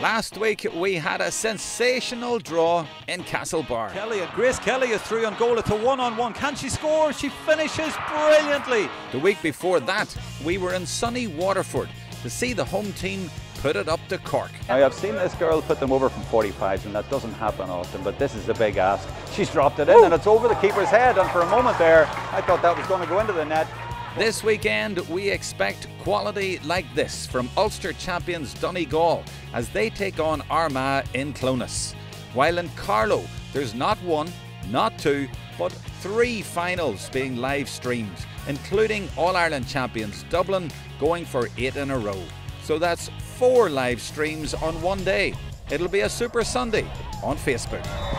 Last week we had a sensational draw in Castlebar. Kelly, and Grace Kelly is through on goal. It's a one-on-one. Can she score? She finishes brilliantly. The week before that, we were in sunny Waterford to see the home team put it up to Cork. Now, I've seen this girl put them over from 45s, and that doesn't happen often, but this is a big ask. She's dropped it in, and it's over the keeper's head, and for a moment there, I thought that was going to go into the net. This weekend, we expect quality like this from Ulster champions Donegal as they take on Armagh in Clones. While in Carlow, there's not one, not two, but three finals being live streamed, including All Ireland champions Dublin going for 8 in a row. So that's 4 live streams on one day. It'll be a Super Sunday on Facebook.